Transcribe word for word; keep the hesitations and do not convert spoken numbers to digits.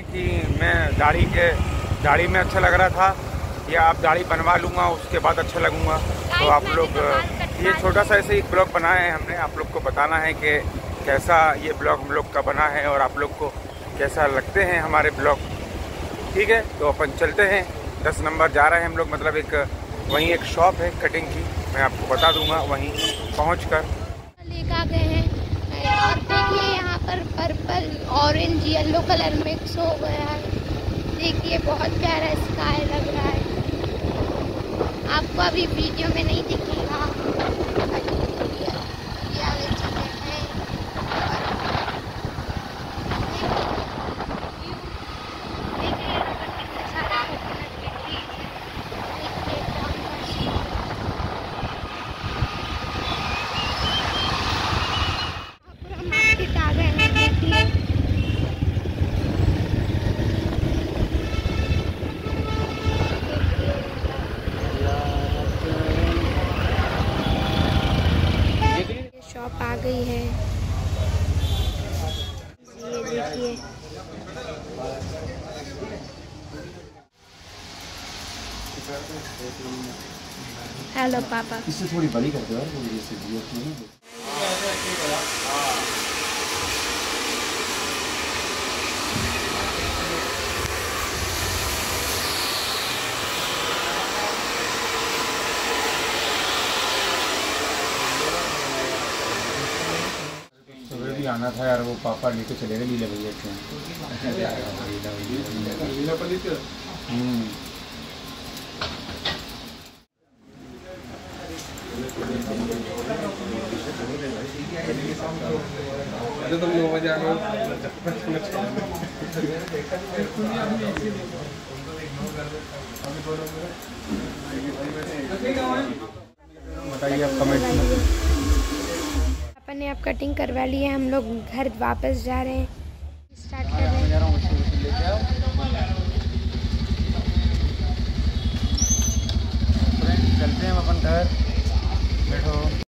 हैं कि मैं दाढ़ी के दाढ़ी में अच्छा लग रहा था या आप दाढ़ी बनवा लूँगा उसके बाद अच्छा लगूँगा, तो आप लोग ये छोटा सा ऐसे एक ब्लॉग बनाया है हमने, आप लोग को बताना है कि कैसा ये ब्लॉग हम लोग का बना है और आप लोग को कैसा लगते हैं हमारे ब्लॉग। ठीक है, तो अपन चलते हैं, दस नंबर जा रहे हैं हम लोग, मतलब एक वहीं एक शॉप है कटिंग की, मैं आपको बता दूँगा वहीं पहुँच कर। गए हैं और देखिए यहाँ पर purple orange yellow colour mix हो गया है, देखिए बहुत प्यारा स्काई लग रहा है। आपको अभी वीडियो में नहीं दिखेगा, आ गई है। ये देखिए हेलो पापा, इससे थोड़ी बड़ी करते हो आना था यार, वो पापा लेके चले गए लीला भैया के। बताइए आप कमेंट में। मैंने आप कटिंग करवा ली है, हम लोग घर वापस जा रहे हैं, स्टार्ट कर रहे हैं, चलते हैं अपन घर।